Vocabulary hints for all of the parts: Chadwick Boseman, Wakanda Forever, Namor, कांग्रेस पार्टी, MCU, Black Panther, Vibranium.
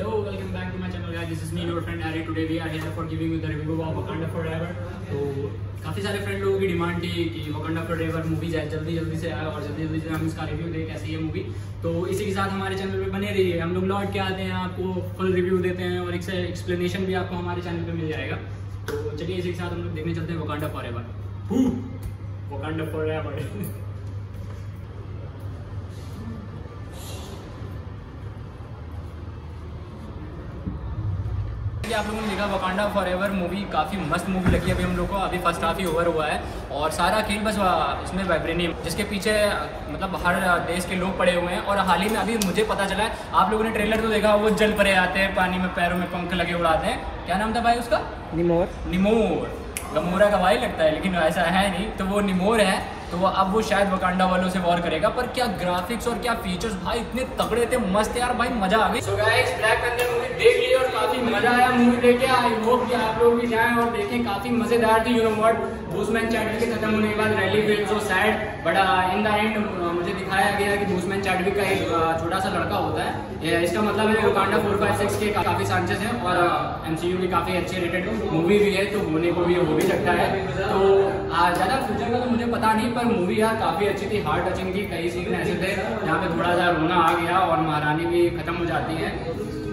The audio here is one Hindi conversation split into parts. Hello, welcome back to my channel guys. This is me and your friend Ari. Today we are here for giving you the review of Wakanda Forever. तो काफ़ी सारे फ्रेंड लोगों की डिमांड थी कि Wakanda Forever मूवी जल्दी से आए और जल्दी से हम इसका रिव्यू दें कैसी है मूवी। तो इसी के साथ हमारे चैनल पे बने रहिए, हम लोग लौट के आते हैं, आपको फुल रिव्यू देते हैं और एक एक्सप्लेनेशन भी आपको हमारे चैनल पे मिल जाएगा। तो चलिए इसी के साथ हम लोग देखने चलते हैं Wakanda Forever। Wakanda Forever। आप लोगों ने देखा वकांडा फॉरएवर मूवी काफ़ी मस्त मूवी लगी अभी हम लोग को। अभी फर्स्ट हाफ ही ओवर हुआ है और सारा खेल बस इसमें वाइब्रेनियम जिसके पीछे मतलब हर देश के लोग पड़े हुए हैं। और हाल ही में अभी मुझे पता चला है, आप लोगों ने ट्रेलर तो देखा, वो जल परे आते हैं, पानी में पैरों में पंख लगे उड़ाते हैं। क्या नाम था भाई उसका? निमोर। गमोरा का भाई लगता है लेकिन ऐसा है नहीं, तो वो निमोर है। तो वो अब वो शायद वकांडा वालों से वॉर करेगा। पर क्या ग्राफिक्स और क्या फीचर्स भाई, इतने तगड़े थे, मस्त यार भाई, मजा आ गई। So guys black panther movie देख ली और काफी मजा आया मूवी देख के। आई होप कि आप लोग भी जाएं और देखें, काफी मजेदार थी। You know what, Boseman Chadwick के खत्म होने के बाद really feel so sad, but in the end मुझे दिखाया गया कि बूसमैन चैटविक का एक छोटा सा लड़का होता है। इसका मतलब है वकांडा 456 के काफी चांसेस हैं और MCU भी काफी अच्छे रेटेड मूवी भी है, तो होने को भी हो भी सकता है। तो ज़्यादा फ्यूचर का तो मुझे पता नहीं, पर मूवी यार काफ़ी अच्छी थी, हार्ट टचिंग थी। कई सीन ऐसे थे जहाँ पे थोड़ा सा रोना आ गया और महारानी भी खत्म हो जाती है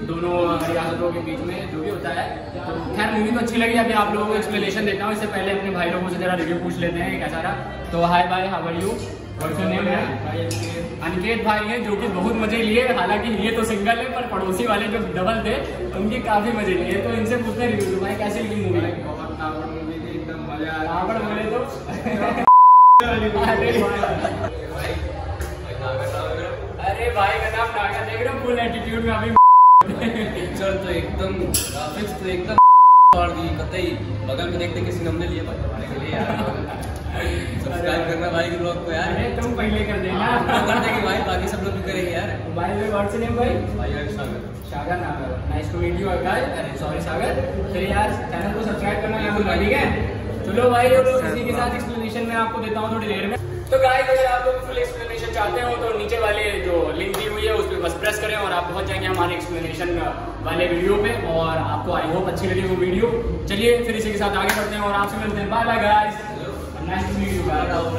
दोनों रियासतों के बीच में, जो भी होता है। तो खैर मूवी तो अच्छी लगी। अभी आप लोगों को एक्सप्लेनेशन देता हूँ, इससे पहले अपने भाई लोगों से जरा रिव्यू पूछ लेते हैं कैसा रहा। तो हाय भाई, हाउ आर यू? अनिकेत भाई है जो कि बहुत मजे लिए, हालांकि ये तो सिंगल है पर पड़ोसी वाले जो डबल थे उनके काफी मजे लिए। तो इनसे पूछते रिव्यू, भाई कैसी लगी मूवी? एकदम मजा आया बोले तो। अरे भाई का नाम नागर, देख रहे हो फुल एटीट्यूड में अभी चल। तो एकदम ग्राफिक्स तो एकदम और दी कतई बगल में देखते किसी नंबर लिए भाई हमारे के लिए यार। सब्सक्राइब करना भाई के ब्लॉग को यार, तुम पहले कर देना कर देंगे भाई, बाकी सब लोग भी करेंगे यार। भाई मेरे व्हाट्सएप नेम भाई सागर नाम है। Nice to meet you guys. Sorry Sagar. फिर यार चैनल को सब्सक्राइब करना यार भूल ठीक है। चलो भाई और इसी के साथ एक्सप्लेनेशन में आपको देता हूँ थोड़ी देर में। तो गाइस अगर आप लोग फुल एक्सप्लेनेशन चाहते हो तो नीचे वाले जो लिंक दी हुई है उस पर बस प्रेस करें और आप पहुंच जाएंगे हमारे एक्सप्लेनेशन वाले वीडियो पे। और आपको आई होप अच्छी लगी वो वीडियो। चलिए फिर इसी के साथ आगे बढ़ते हैं और आपसे मिलते हैं। Bye bye guys. Nice to meet you, brother.